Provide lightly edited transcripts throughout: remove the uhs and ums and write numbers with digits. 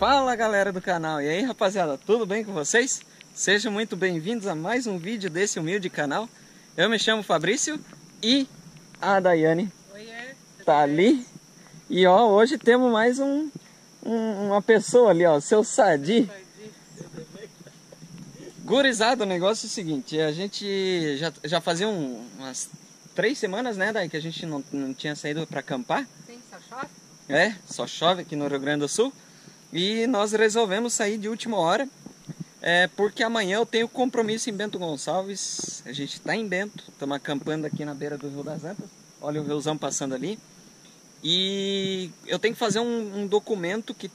Fala galera do canal, e aí rapaziada, tudo bem com vocês? Sejam muito bem-vindos a mais um vídeo desse humilde canal. Eu me chamo Fabrício e a Daiane tá ali. E ó, hoje temos mais uma pessoa ali, ó, seu Sadi Gurizado. O negócio é o seguinte, a gente já fazia umas 3 semanas, né, Dai, que a gente não tinha saído para acampar. Sim, só chove. É, só chove aqui no Rio Grande do Sul. E nós resolvemos sair de última hora, porque amanhã eu tenho compromisso em Bento Gonçalves. A gente está em Bento, estamos acampando aqui na beira do Rio das Antas. Olha o riozão passando ali. E eu tenho que fazer um documento que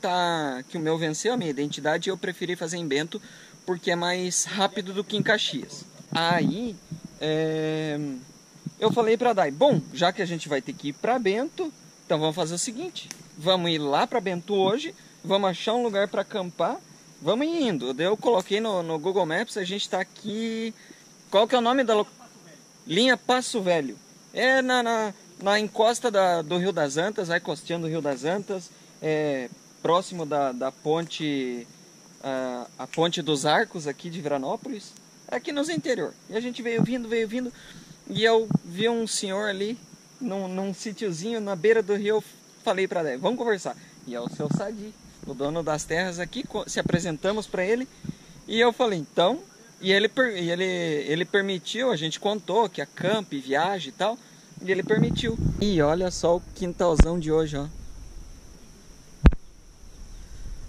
o meu venceu, a minha identidade, e eu preferi fazer em Bento, porque é mais rápido do que em Caxias. Aí eu falei para a Dai, bom, já que a gente vai ter que ir para Bento, então vamos fazer o seguinte, vamos ir lá para Bento hoje, vamos achar um lugar para acampar, vamos indo. Eu coloquei no Google Maps, a gente está aqui... Qual que é o nome da... Linha Passo Velho. É na encosta do Rio das Antas, aí costeando o Rio das Antas, próximo da ponte... A Ponte dos Arcos aqui de Veranópolis, aqui nos interior. E a gente veio vindo, e eu vi um senhor ali, num sítiozinho na beira do rio. Eu falei para ele, vamos conversar. E é o seu Sadi, o dono das terras aqui, se apresentamos para ele, e eu falei, então, e ele permitiu, a gente contou que acampe, viagem e tal, e ele permitiu. E olha só o quintalzão de hoje, ó.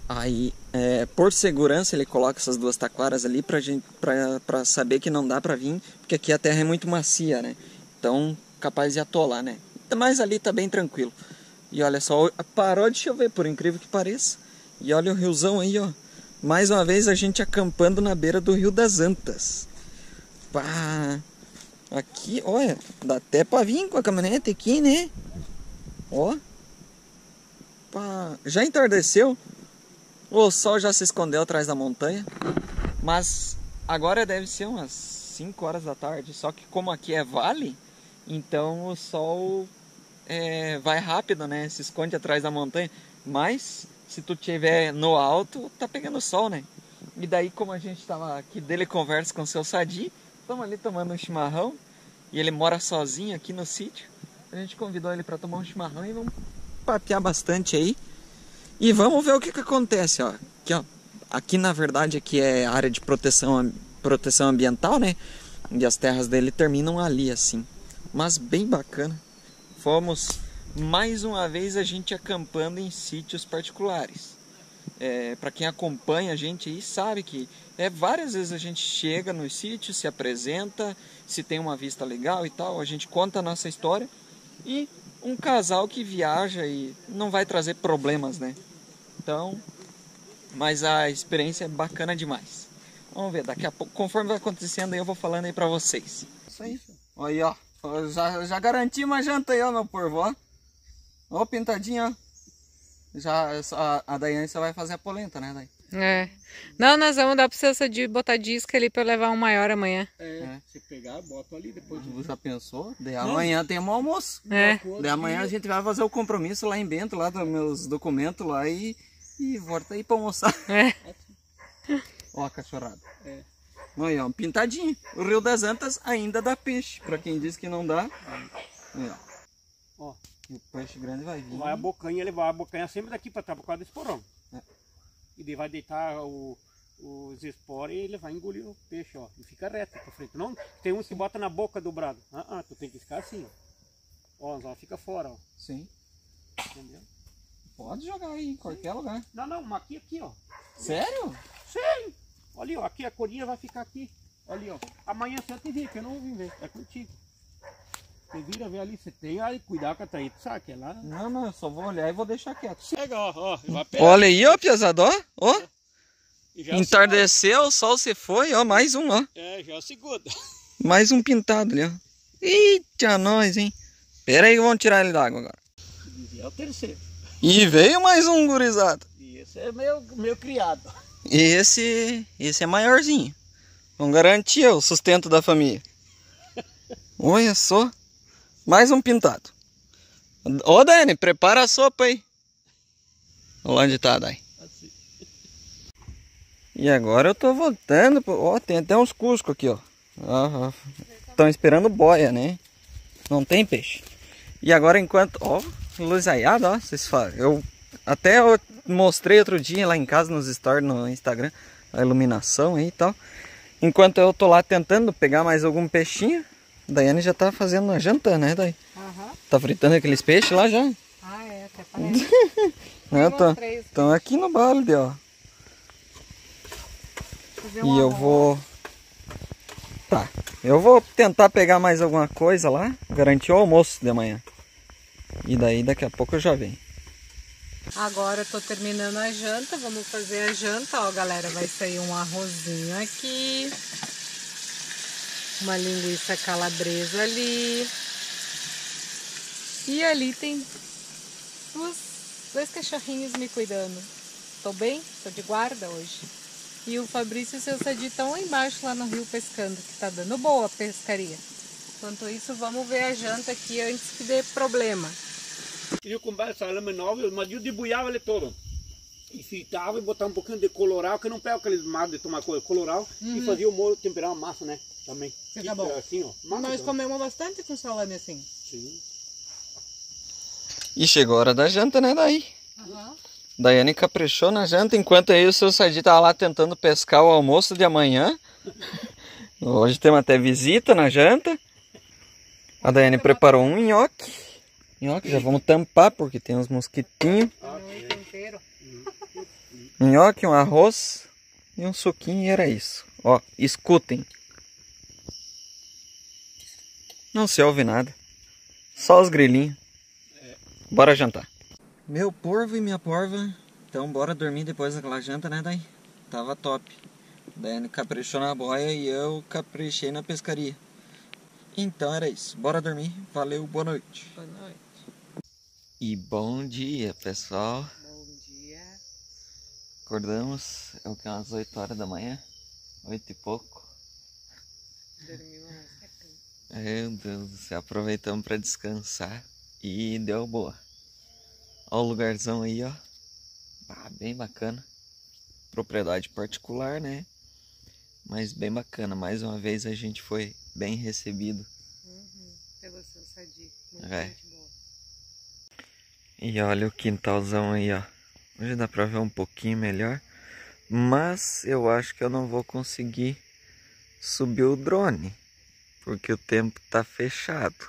Aí, por segurança, ele coloca essas 2 taquaras ali pra saber que não dá pra vir, porque aqui a terra é muito macia, né? Então, capaz de atolar, né? Mas ali tá bem tranquilo. E olha só, parou de chover, por incrível que pareça. E olha o riozão aí, ó. Mais uma vez a gente acampando na beira do Rio das Antas. Pá! Aqui, olha, dá até pra vir com a caminhonete aqui, né? Ó. Pá! Já entardeceu. O sol já se escondeu atrás da montanha. Mas agora deve ser umas 5 horas da tarde. Só que como aqui é vale, então o sol... vai rápido, né? Se esconde atrás da montanha. Mas, se tu estiver no alto, tá pegando sol, né? E daí, como a gente tava aqui, dele conversa com o seu Sadi, estamos ali tomando um chimarrão, e ele mora sozinho aqui no sítio. A gente convidou ele para tomar um chimarrão e vamos papear bastante aí. E vamos ver o que acontece, ó. Aqui, ó. Aqui, na verdade, aqui é área de proteção ambiental, né? E as terras dele terminam ali, assim. Mas bem bacana. Fomos, mais uma vez, a gente acampando em sítios particulares. Para quem acompanha a gente aí sabe que várias vezes a gente chega nos sítios, se apresenta, se tem uma vista legal e tal, a gente conta a nossa história. E um casal que viaja e não vai trazer problemas, né? Então, mas a experiência é bacana demais. Vamos ver, daqui a pouco, conforme vai acontecendo aí, eu vou falando aí pra vocês. Isso aí. Olha aí, ó. Já garanti uma janta aí, ó, meu porvo, ó. Ó, pintadinha, ó. A Daiane só vai fazer a polenta, né, Daiane? É. Não, nós vamos dar pra você de botar disco ali pra eu levar um maior amanhã. Se pegar, bota ali depois. Já pensou? De amanhã tem um almoço. De amanhã a gente vai fazer o compromisso lá em Bento, lá dos meus documentos lá e volta aí pra almoçar. Ó a cachorrada. Olha, ó, pintadinho. O Rio das Antas ainda dá peixe. Pra quem diz que não dá. Olha, ó. O peixe grande vai vir. Vai a bocanha, ele vai a bocanha sempre daqui pra trás, por causa do esporão. E daí vai deitar os esporos e ele vai engolir o peixe, ó. E fica reto pra frente. Não, tem uns que bota na boca dobrado. Tu tem que ficar assim, ó. Ó, fica fora, ó. Sim. Entendeu? Pode jogar aí, em qualquer lugar. Não, mas aqui, ó. Sério? Sério. Olha, ó, aqui a corinha vai ficar aqui. Olha, ó. Amanhã você tem que ver, que eu não vou vir ver. É contigo. Você vira, vê ali, você tem. Aí, cuidado com a traíra, sabe que é lá. Não, eu só vou olhar e vou deixar quieto. Chega, ó. Vai pegar. Olha aí, ó, piazada, ó. Entardeceu, o sol se foi, ó. Mais um, ó. Já é o segundo. Mais um pintado ali, ó. Eita, nós, hein. Pera aí que vamos tirar ele da água agora. E é o terceiro. E veio mais um, gurizado. E esse é meu criado. Esse é maiorzinho. Não garantia o sustento da família. Olha só. Mais um pintado. Ô, Dani, prepara a sopa aí. Olha onde tá, Dani. E agora eu tô voltando. Ó, tem até uns cusco aqui, ó. Estão esperando boia, né? Não tem peixe. E agora enquanto... Ó, luz aiada, ó. Vocês falam. Eu mostrei outro dia lá em casa nos stories no Instagram. A iluminação aí e tal. Enquanto eu tô lá tentando pegar mais algum peixinho, Daiane já tá fazendo a janta, né, Dai? Uhum. Tá fritando aqueles peixes lá já? Ah, é, até parece. Estão aqui no balde, ó. E eu vou... Tá, eu vou tentar pegar mais alguma coisa lá. Garantir o almoço de manhã. E daí daqui a pouco eu já venho. Agora eu tô terminando a janta. Vamos fazer a janta, ó, galera. Vai sair um arrozinho aqui. Uma linguiça calabresa ali. E ali tem dois cachorrinhos me cuidando. Tô bem, tô de guarda hoje. E o Fabrício e o seu Sadi estão lá embaixo, lá no rio, pescando. Que tá dando boa a pescaria. Enquanto isso, vamos ver a janta aqui antes que dê problema. Eu comprei salame nova, mas eu debulhava ele todo. E fritava e botava um pouquinho de colorau, que eu não pego aqueles mares de tomar colorau. Uhum. E fazia o molho, temperar uma massa, né? Também. Fica bom. Assim, ó, massa. Nós comemos bastante com salame assim. Sim. E chegou a hora da janta, né, Daí? Uhum. Daiane caprichou na janta, enquanto aí o seu Sadi tava lá tentando pescar o almoço de amanhã. Hoje temos até visita na janta. A Daiane preparou um nhoque. Nhoque, já vamos tampar porque tem uns mosquitinhos. Nhoque, um arroz e um suquinho e era isso. Ó, escutem. Não se ouve nada. Só os grilinhos. Bora jantar. Meu porvo e minha porva, então bora dormir depois daquela janta, né, Dai? Tava top. Daiane caprichou na boia e eu caprichei na pescaria. Então era isso, bora dormir, valeu, boa noite. Boa noite. E bom dia, pessoal. Bom dia. Acordamos, é o que, umas 8 horas da manhã? 8 e pouco. Dormimos até canto. Meu Deus do céu, aproveitamos pra descansar e deu boa. Olha o lugarzão aí, ó. Ah, bem bacana. Propriedade particular, né? Mas bem bacana. Mais uma vez a gente foi bem recebido. Uhum. Pelo seu Sadi. Muito boa. E olha o quintalzão aí, ó. Hoje dá pra ver um pouquinho melhor. Mas eu acho que eu não vou conseguir subir o drone. Porque o tempo tá fechado.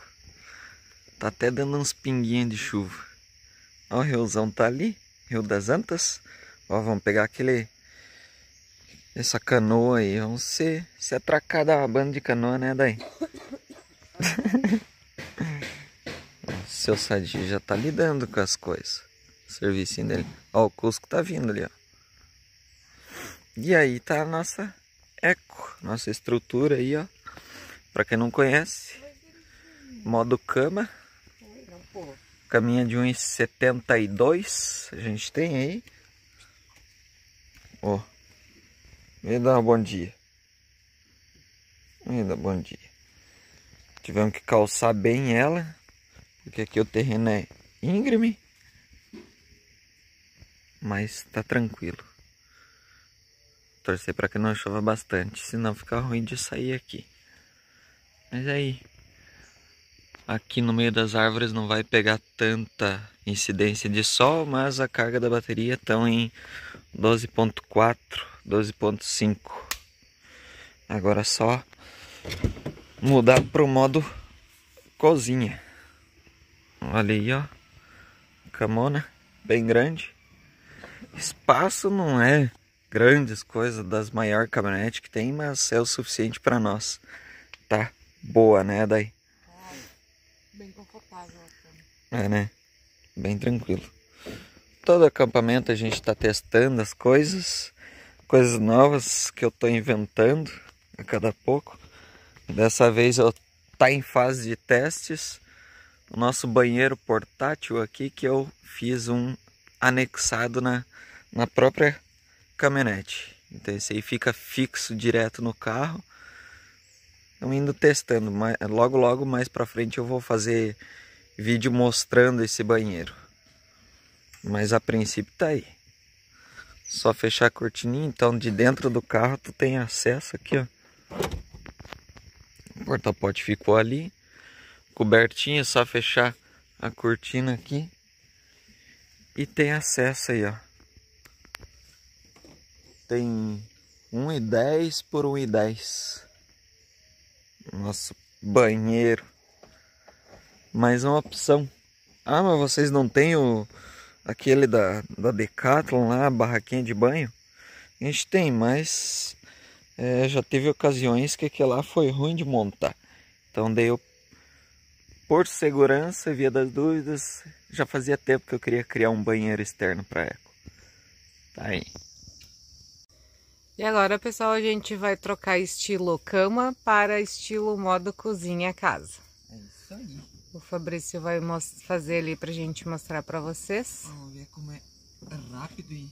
Tá até dando uns pinguinhos de chuva. Ó, o riozão tá ali, Rio das Antas. Ó, vamos pegar essa canoa aí, vamos se atracar, dar uma banda de canoa, né, Daí? Seu Sadi já tá lidando com as coisas. O servicinho dele. Ó, o cusco tá vindo ali, ó. E aí tá a nossa eco, nossa estrutura aí, ó. Pra quem não conhece, modo cama. Caminha de 1,72 a gente tem aí. Ó, me dá um bom dia. Me dá um bom dia. Tivemos que calçar bem ela, porque aqui o terreno é íngreme. Mas tá tranquilo. Torcer para que não chova bastante, senão fica ruim de sair aqui. Mas aí... Aqui no meio das árvores não vai pegar tanta incidência de sol, mas a carga da bateria estão em 12.4, 12.5. Agora é só mudar para o modo cozinha. Olha aí, ó. Camona, bem grande. Espaço não é grandes coisas das maiores caminhonetes que tem, mas é o suficiente para nós. Tá boa, né, Daí? Bem confortável. É, né? Bem tranquilo. Todo acampamento a gente tá testando as coisas. Coisas novas que eu tô inventando a cada pouco. Dessa vez eu tá em fase de testes. O nosso banheiro portátil aqui que eu fiz um anexado na própria caminhonete. Então esse aí fica fixo direto no carro. Estamos indo testando, mas logo logo mais pra frente eu vou fazer vídeo mostrando esse banheiro. Mas a princípio tá aí. Só fechar a cortininha, então de dentro do carro tu tem acesso aqui, ó. O porta-pote ficou ali, cobertinho, só fechar a cortina aqui e tem acesso aí, ó. Tem 1,10 por 1,10. Nosso banheiro. Mais uma opção. Ah, mas vocês não tem o... aquele da Decathlon lá, a barraquinha de banho? A gente tem, mas é, já teve ocasiões que aquele lá foi ruim de montar. Então daí eu, por segurança, via das dúvidas, já fazia tempo que eu queria criar um banheiro externo para Eco. Tá aí. E agora, pessoal, a gente vai trocar estilo cama para estilo modo cozinha casa. É isso aí. O Fabrício vai fazer ali pra gente mostrar pra vocês. Olha como é rápido e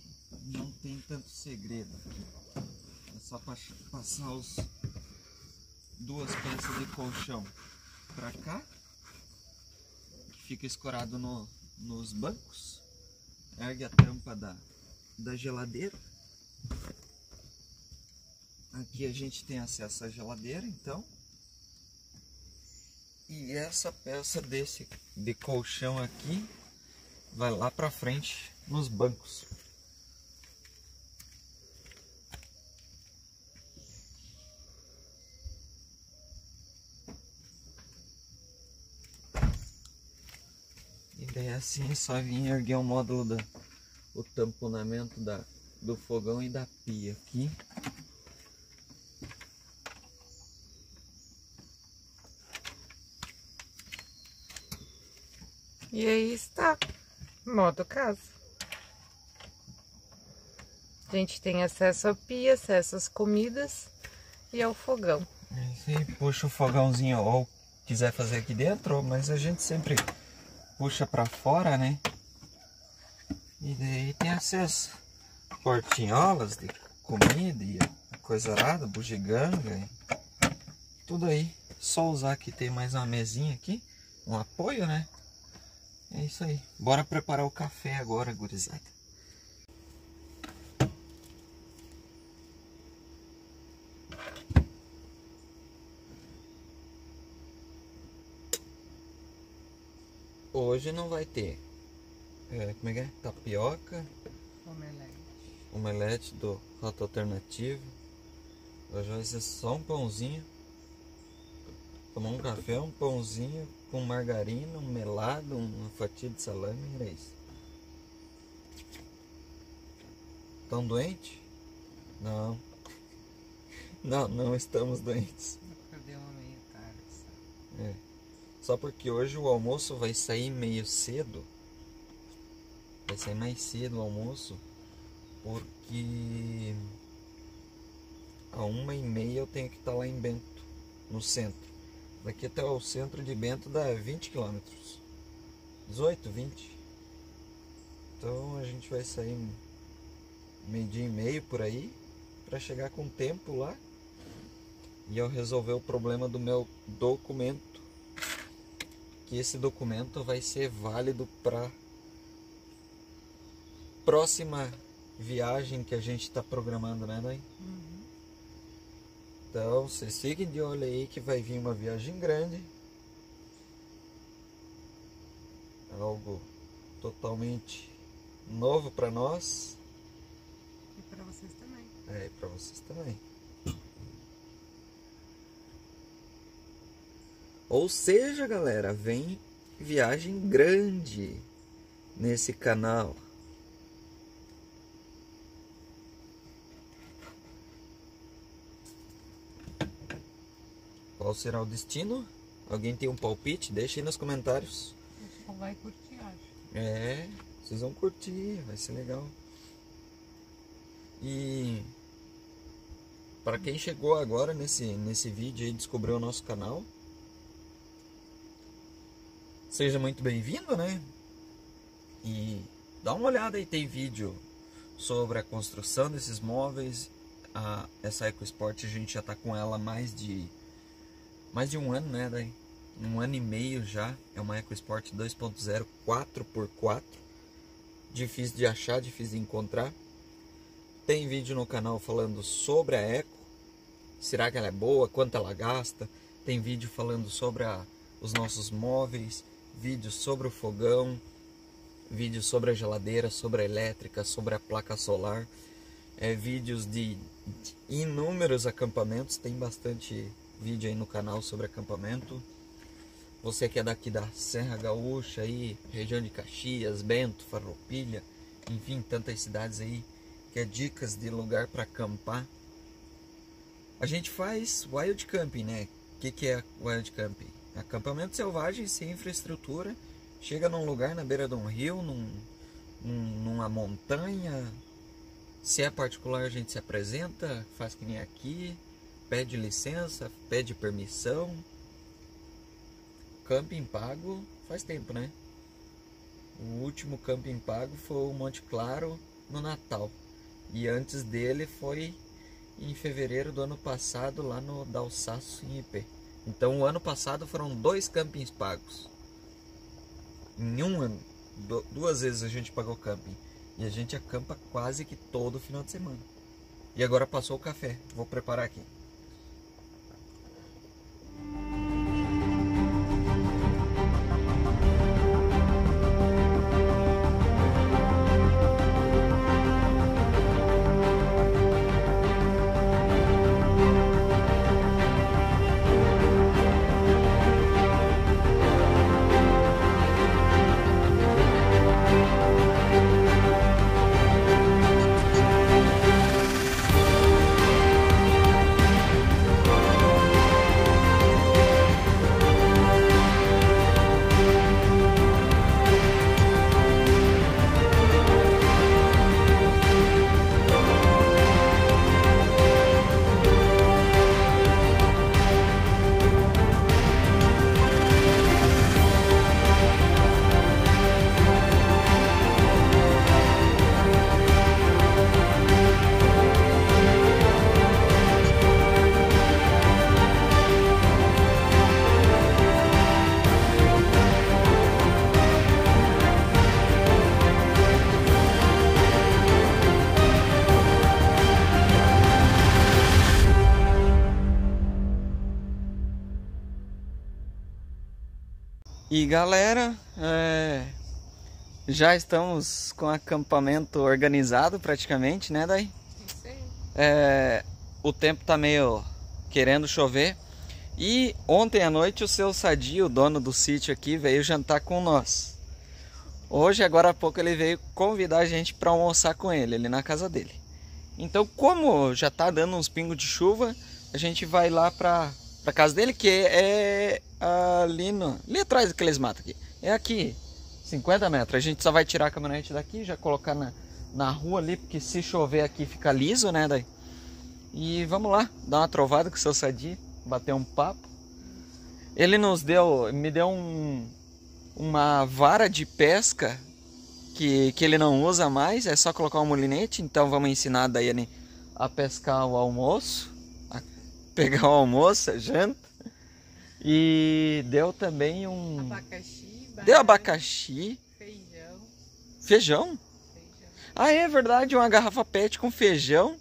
não tem tanto segredo aqui. É só passar os 2 peças de colchão pra cá, que fica escorado nos bancos. Ergue a tampa da geladeira. Aqui a gente tem acesso à geladeira, então. E essa peça de colchão aqui vai lá pra frente nos bancos. E daí assim é só vir erguer o módulo, o tamponamento do fogão e da pia aqui. E aí está, modo casa. A gente tem acesso à pia, acesso às comidas e ao fogão. Aí puxa o fogãozinho, ou quiser fazer aqui dentro, mas a gente sempre puxa para fora, né? E daí tem acesso a portinholas de comida e coisa arada, bugiganga, tudo aí. Só usar aqui, tem mais uma mesinha aqui, um apoio, né? É isso aí. Bora preparar o café agora, gurizada. Hoje não vai ter... como é que é? Tapioca. Omelete. Omelete do Rota Alternativa. Hoje vai ser só um pãozinho. Tomar um café, um pãozinho com margarina, um melado, uma fatia de salame, era isso. Estão doentes? Não. Não, não estamos doentes. Acordei uma meia tarde, sabe? É. Só porque hoje o almoço vai sair meio cedo. Vai sair mais cedo o almoço. Porque a 1h30 eu tenho que estar lá em Bento, no centro. Daqui até o centro de Bento dá 20 km. 18, 20. Então a gente vai sair meio-dia e meio por aí, para chegar com tempo lá. E eu resolver o problema do meu documento. Que esse documento vai ser válido para próxima viagem que a gente está programando, né, mãe? Uhum. Então, vocês fiquem de olho aí que vai vir uma viagem grande. Algo totalmente novo para nós. E para vocês também. É, e para vocês também. Ou seja, galera, vem viagem grande nesse canal. Qual será o destino? Alguém tem um palpite? Deixa aí nos comentários. O pessoal vai curtir, acho. É, vocês vão curtir, vai ser legal. E para quem chegou agora nesse vídeo e descobriu o nosso canal, seja muito bem-vindo, né? E dá uma olhada aí, tem vídeo sobre a construção desses móveis. Essa EcoSport a gente já tá com ela mais de 1 ano, né? Daí 1 ano e meio já. É uma EcoSport 2.0 4x4. Difícil de achar, difícil de encontrar. Tem vídeo no canal falando sobre a Eco, será que ela é boa, quanto ela gasta. Tem vídeo falando sobre os nossos móveis, vídeo sobre o fogão, vídeo sobre a geladeira, sobre a elétrica, sobre a placa solar, vídeos de inúmeros acampamentos. Tem bastante vídeo aí no canal sobre acampamento. Você que é daqui da Serra Gaúcha, aí, região de Caxias, Bento, Farropilha, enfim, tantas cidades aí, que é dicas de lugar para acampar. A gente faz wild camping, né? O que é wild camping? Acampamento selvagem sem infraestrutura. Chega num lugar na beira de um rio, numa montanha. Se é particular, a gente se apresenta, faz que nem aqui, pede licença, pede permissão. Camping pago faz tempo, né? O último camping pago foi o Monte Claro no Natal. E antes dele foi em fevereiro do ano passado, lá no Dalsasso, em IP. Então, o ano passado foram 2 campings pagos. Em um ano, 2 vezes a gente pagou camping. E a gente acampa quase que todo final de semana. E agora passou o café. Vou preparar aqui. E galera, já estamos com acampamento organizado praticamente, né, Dai? Sim. O tempo tá meio querendo chover. E ontem à noite o seu Sadi, o dono do sítio aqui, veio jantar com nós. Hoje, agora há pouco, ele veio convidar a gente para almoçar com ele, ali na casa dele. Então, como já tá dando uns pingos de chuva, a gente vai lá pra casa dele, que é... ali atrás daqueles matos aqui. É aqui, 50 metros. A gente só vai tirar a caminhonete daqui, já colocar na rua ali, porque se chover aqui fica liso, né, daí? E vamos lá, dar uma trovada com o seu Sadi, bater um papo. Ele me deu uma vara de pesca que ele não usa mais, é só colocar um molinete. Então vamos ensinar a Daiane a pescar o almoço, a pegar o almoço, a janta. E deu também um... abacaxi. Deu abacaxi. Feijão. Feijão? Feijão. Ah, é verdade. Uma garrafa pet com feijão.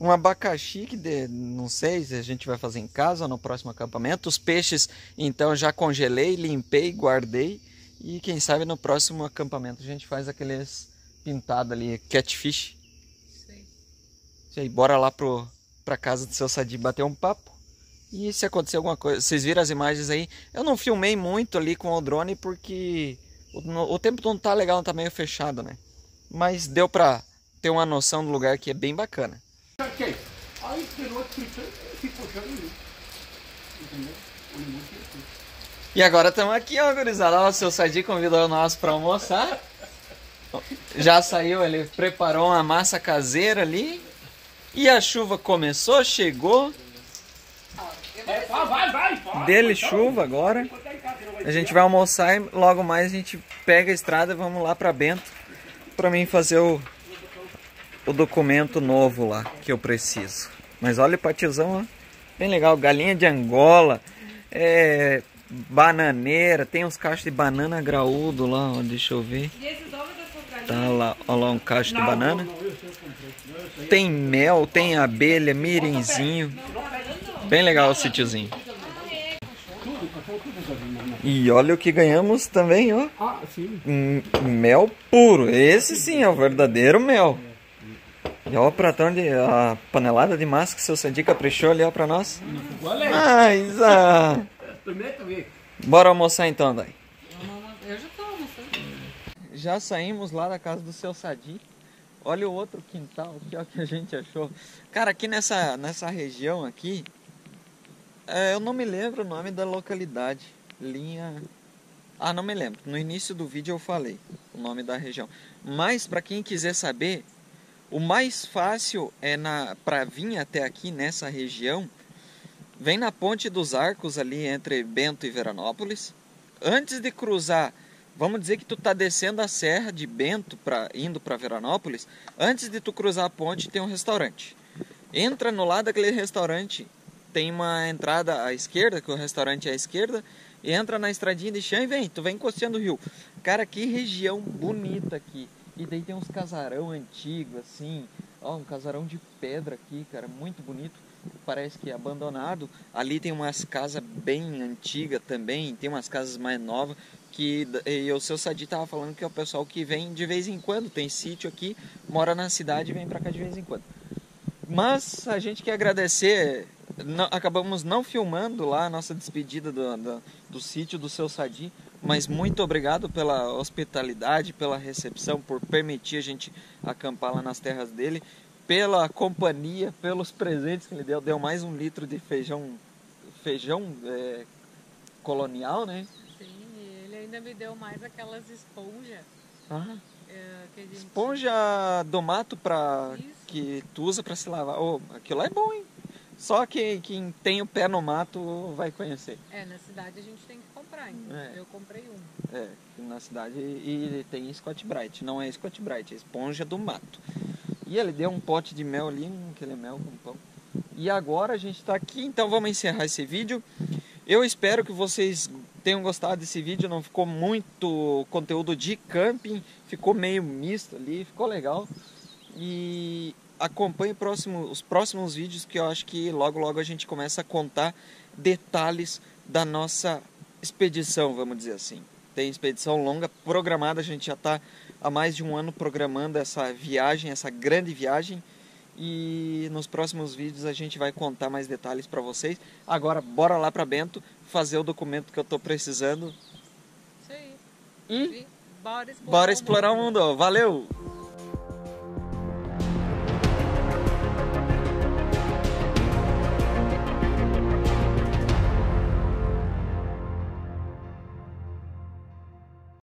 Um abacaxi que não sei se a gente vai fazer em casa ou no próximo acampamento. Os peixes, então, já congelei, limpei, guardei. E quem sabe no próximo acampamento a gente faz aqueles pintados ali, catfish. Sei. E aí, bora lá pra casa do seu Sadi bater um papo. E se acontecer alguma coisa, vocês viram as imagens aí. Eu não filmei muito ali com o drone porque o tempo não tá legal, não tá meio fechado, né? Mas deu pra ter uma noção do lugar que é bem bacana. Aí esperou se puxando em mim. Entendeu? E agora estamos aqui, ó, gurizada. O seu Sadi convidou nós pra almoçar. Já saiu, ele preparou uma massa caseira ali. E a chuva começou, chegou. Dele chuva agora. A gente vai almoçar e logo mais a gente pega a estrada e vamos lá pra Bento pra mim fazer o documento novo lá que eu preciso. Mas olha o patizão, ó. Bem legal, galinha de Angola, bananeira, tem uns cachos de banana graúdo lá, ó, deixa eu ver. Tá lá, ó, lá um cacho de banana. tem mel, tem abelha, mirinzinho. Bem legal o sítiozinho. E olha o que ganhamos também, ó. Ah, sim. Mel puro. Esse sim é o verdadeiro mel. E olha o pratão, a panelada de massa que o seu Sadi caprichou ali, ó, pra nós. Mas, ah... Bora almoçar então, Dai. Eu já tô almoçando. Já saímos lá da casa do seu Sadi. Olha o outro quintal, que é o que a gente achou. Cara, aqui nessa região aqui, eu não me lembro o nome da localidade. Linha... Ah, não me lembro. No início do vídeo eu falei o nome da região. Mas, para quem quiser saber, o mais fácil é para vir até aqui nessa região. Vem na Ponte dos Arcos, ali entre Bento e Veranópolis. Antes de cruzar, vamos dizer que tu tá descendo a serra de Bento, indo para Veranópolis. Antes de tu cruzar a ponte, tem um restaurante. Entra no lado daquele restaurante, tem uma entrada à esquerda, que o restaurante é à esquerda. E entra na estradinha de chão e vem, tu vem encostando o rio. Cara, que região bonita aqui. E daí tem uns casarão antigo, assim. Ó, um casarão de pedra aqui, cara, muito bonito. Parece que é abandonado. Ali tem umas casas bem antigas também, tem umas casas mais novas. E o seu Sadi tava falando que é o pessoal que vem de vez em quando. Tem sítio aqui, mora na cidade e vem pra cá de vez em quando. Mas a gente quer agradecer... acabamos não filmando lá a nossa despedida do sítio do seu Sadi, mas muito obrigado pela hospitalidade, pela recepção, por permitir a gente acampar lá nas terras dele, pela companhia, pelos presentes que ele deu. Deu mais um litro de feijão colonial, né? Sim, ele ainda me deu mais aquelas esponjas. Ah. Que a gente... Esponja do mato que tu usa para se lavar. Oh, aquilo lá é bom, hein? Só quem tem o pé no mato vai conhecer. É, na cidade a gente tem que comprar, então. É. Eu comprei um. É, na cidade e tem Scott Bright. Não é Scott Bright, é esponja do mato. E ele deu um pote de mel ali, aquele mel com pão. E agora a gente tá aqui, então vamos encerrar esse vídeo. Eu espero que vocês tenham gostado desse vídeo. Não ficou muito conteúdo de camping, ficou meio misto ali, ficou legal. E... acompanhe os próximos vídeos, que eu acho que logo logo a gente começa a contar detalhes da nossa expedição, vamos dizer assim. Tem expedição longa programada, a gente já está há mais de um ano programando essa viagem, essa grande viagem. E nos próximos vídeos a gente vai contar mais detalhes para vocês. Agora bora lá para Bento fazer o documento que eu estou precisando. Isso aí. E bora explorar o mundo. Valeu!